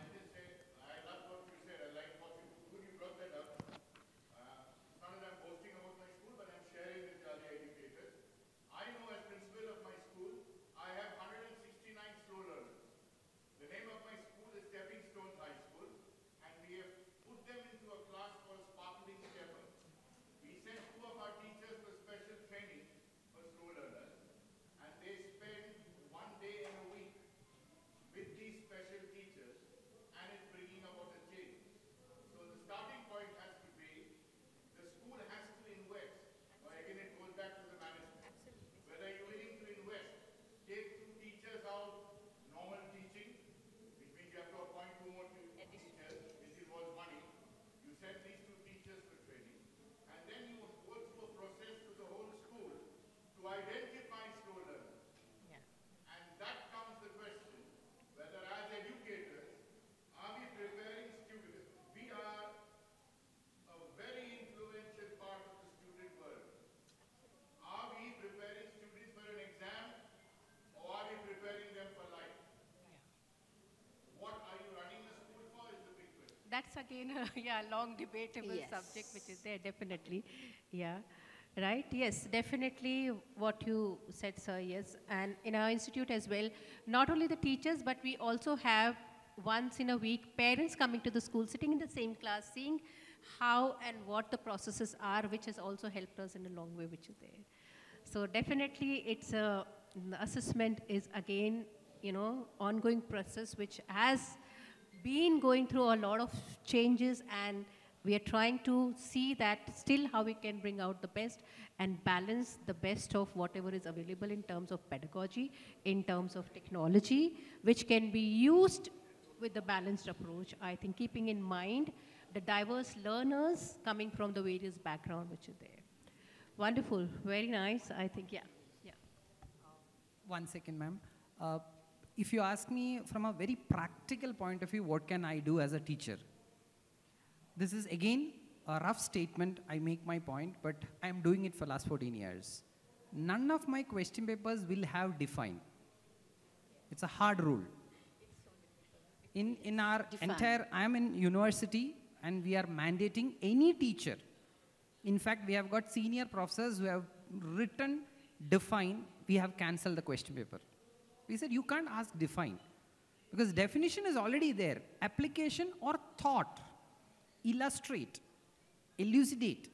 That's again a yeah, long debatable yes. subject which is there, definitely. Yeah, right? Yes, definitely what you said, sir, yes. And in our institute as well, not only the teachers, but we also have once in a week parents coming to the school, sitting in the same class, seeing how and what the processes are, which has also helped us in a long way, which is there. So definitely it's a, the assessment is again, you know, ongoing process which has been going through a lot of changes, and we are trying to see that still how we can bring out the best and balance the best of whatever is available in terms of pedagogy, in terms of technology, which can be used with the balanced approach. I think keeping in mind the diverse learners coming from the various backgrounds which are there. Wonderful, very nice, I think, yeah. yeah. One second, ma'am. Uh, If you ask me from a very practical point of view, what can I do as a teacher? This is again a rough statement, I make my point, but I'm doing it for the last fourteen years. None of my question papers will have define. It's a hard rule. In, in our define. entire, I'm in university and we are mandating any teacher. In fact, we have got senior professors who have written define, we have cancelled the question paper. We said, you can't ask define, because definition is already there. Application or thought, illustrate, elucidate,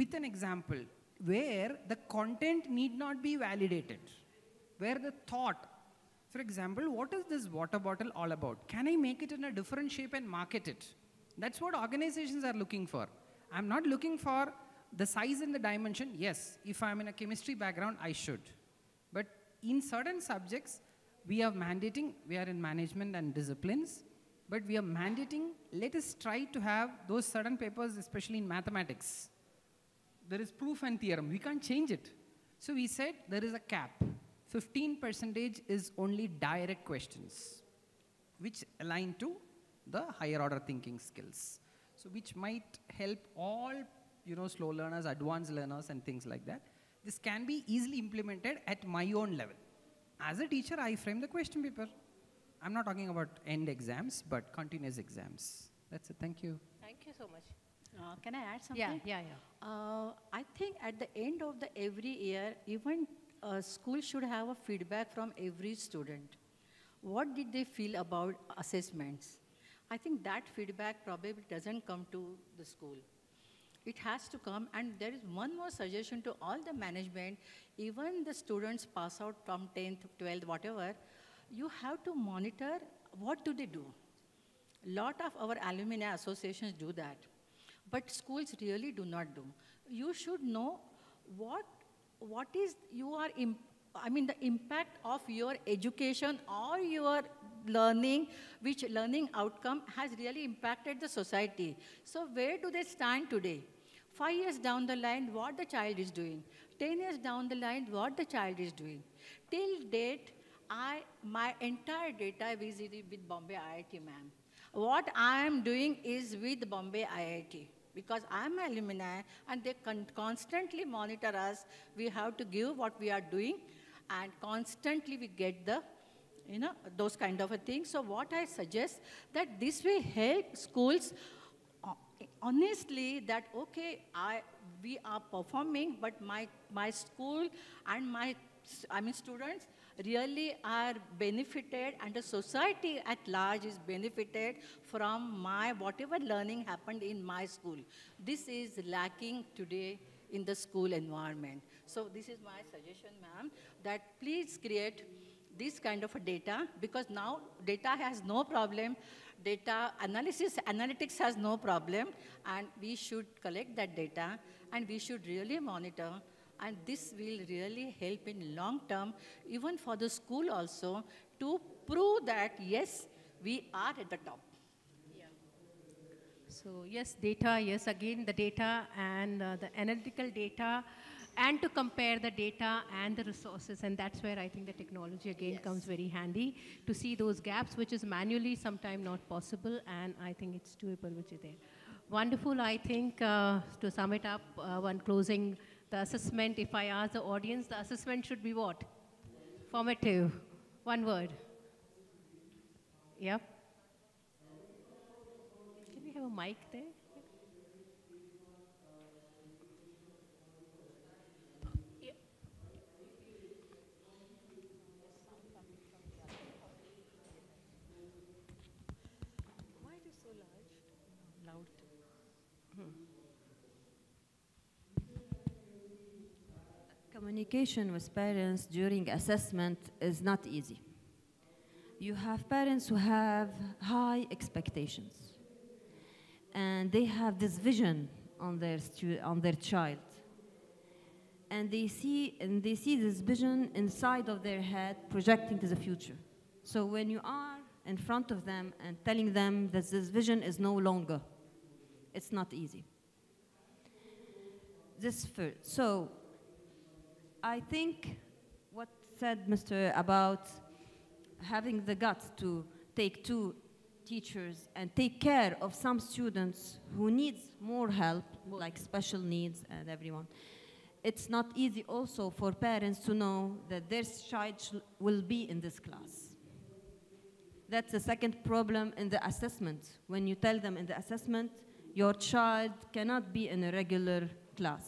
with an example, where the content need not be validated, where the thought, for example, what is this water bottle all about? Can I make it in a different shape and market it? That's what organizations are looking for. I'm not looking for the size and the dimension. Yes, if I'm in a chemistry background, I should. But in certain subjects, we are mandating, we are in management and disciplines, but we are mandating, let us try to have those certain papers, especially in mathematics. There is proof and theorem, we can't change it. So we said there is a cap. fifteen percentage is only direct questions, which align to the higher order thinking skills. So which might help all, you know, slow learners, advanced learners and things like that. This can be easily implemented at my own level. As a teacher, I frame the question paper. I'm not talking about end exams, but continuous exams. That's it. Thank you. Thank you so much. Uh, can I add something? Yeah, yeah, yeah. Uh, I think at the end of the every year, even uh, school should have a feedback from every student. What did they feel about assessments? I think that feedback probably doesn't come to the school. It has to come, and there is one more suggestion to all the management, even the students pass out from tenth, twelfth, whatever, you have to monitor what do they do. A lot of our alumni associations do that, but schools really do not do. You should know what, what is you are, imp I mean the impact of your education or your learning, which learning outcome has really impacted the society. So where do they stand today? Five years down the line, what the child is doing. Ten years down the line, what the child is doing. Till date, I, my entire data is with Bombay I I T, ma'am. What I am doing is with Bombay I I T, because I'm an alumni and they con constantly monitor us. We have to give what we are doing and constantly we get the, you know, those kind of a thing. So what I suggest that this will help schools honestly that, okay, I, we are performing, but my, my school and my, I mean, students really are benefited and the society at large is benefited from my, whatever learning happened in my school. This is lacking today in the school environment. So this is my suggestion, ma'am, that please create this kind of a data, because now data has no problem. Data analysis, analytics has no problem, and we should collect that data and we should really monitor, and this will really help in long term, even for the school also, to prove that yes, we are at the top. Yeah. So yes, data, yes, again the data and uh, the analytical data, and to compare the data and the resources, and that's where I think the technology again yes. comes very handy to see those gaps, which is manually sometimes not possible, and I think it's doable, which is there. Wonderful, I think, uh, to sum it up, uh, one closing, the assessment, if I ask the audience, the assessment should be what? Formative, one word. Yep. Can we have a mic there? Communication with parents during assessment is not easy. You have parents who have high expectations, and they have this vision on their stu on their child, and they see and they see this vision inside of their head projecting to the future. So when you are in front of them and telling them that this vision is no longer, it's not easy. This first, so. I think what said Mister about having the guts to take two teachers and take care of some students who needs more help, like special needs and everyone. It's not easy also for parents to know that their child will be in this class. That's the second problem in the assessment. When you tell them in the assessment, your child cannot be in a regular class.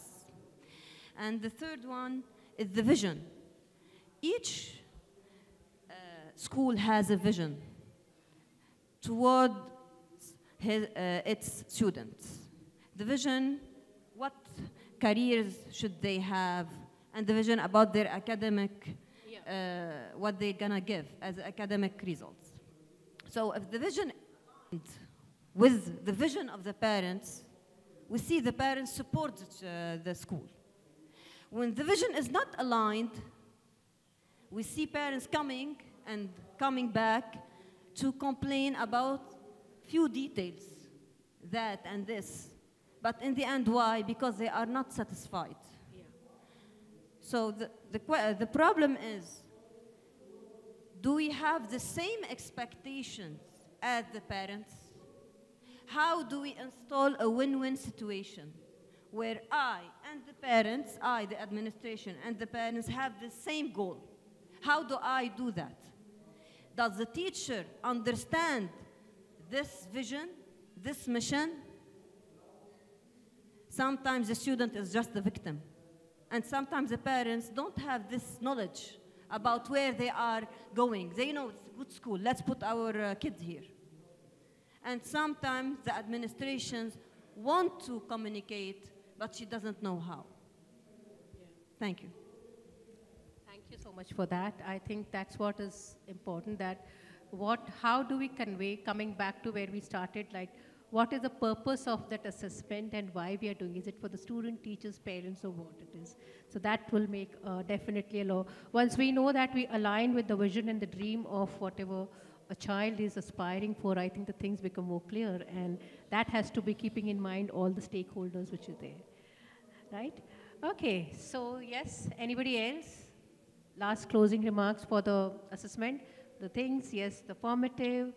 And the third one is the vision. Each uh, school has a vision toward his, uh, its students. The vision, what careers should they have, and the vision about their academic, yeah. uh, what they're gonna give as academic results. So if the vision ends with the vision of the parents, we see the parents support uh, the school. When the vision is not aligned, we see parents coming and coming back to complain about few details, that and this. But in the end, why? Because they are not satisfied. Yeah. So the, the, the problem is, do we have the same expectations as the parents? How do we install a win-win situation where I and the parents, I, the administration, and the parents have the same goal? How do I do that? Does the teacher understand this vision, this mission? Sometimes the student is just the victim. And sometimes the parents don't have this knowledge about where they are going. They know it's a good school, let's put our uh, kids here. And sometimes the administrations want to communicate, but she doesn't know how. Yeah. Thank you. Thank you so much for that. I think that's what is important, that what, how do we convey, coming back to where we started, like what is the purpose of that assessment and why we are doing? Is it for the student, teachers, parents, or what it is? So that will make uh, definitely a law. Once we know that we align with the vision and the dream of whatever a child is aspiring for, I think the things become more clear, and that has to be keeping in mind all the stakeholders which are there, right? Okay, so yes, anybody else? Last closing remarks for the assessment, the things, yes, the formative,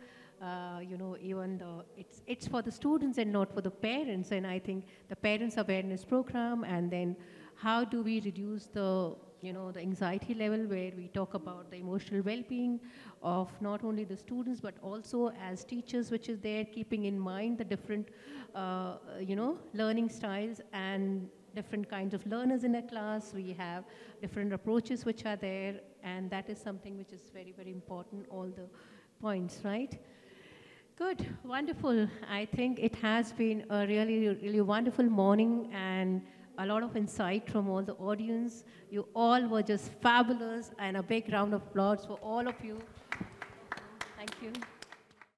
uh, you know, even the, it's, it's for the students and not for the parents. And I think the parents awareness program, and then how do we reduce the, you know, the anxiety level, where we talk about the emotional well-being of not only the students, but also as teachers, which is there, keeping in mind the different, uh, you know, learning styles and different kinds of learners in a class. We have different approaches which are there, and that is something which is very, very important, all the points, right? Good, wonderful. I think it has been a really, really wonderful morning, and a lot of insight from all the audience. You all were just fabulous, and a big round of applause for all of you. Thank you.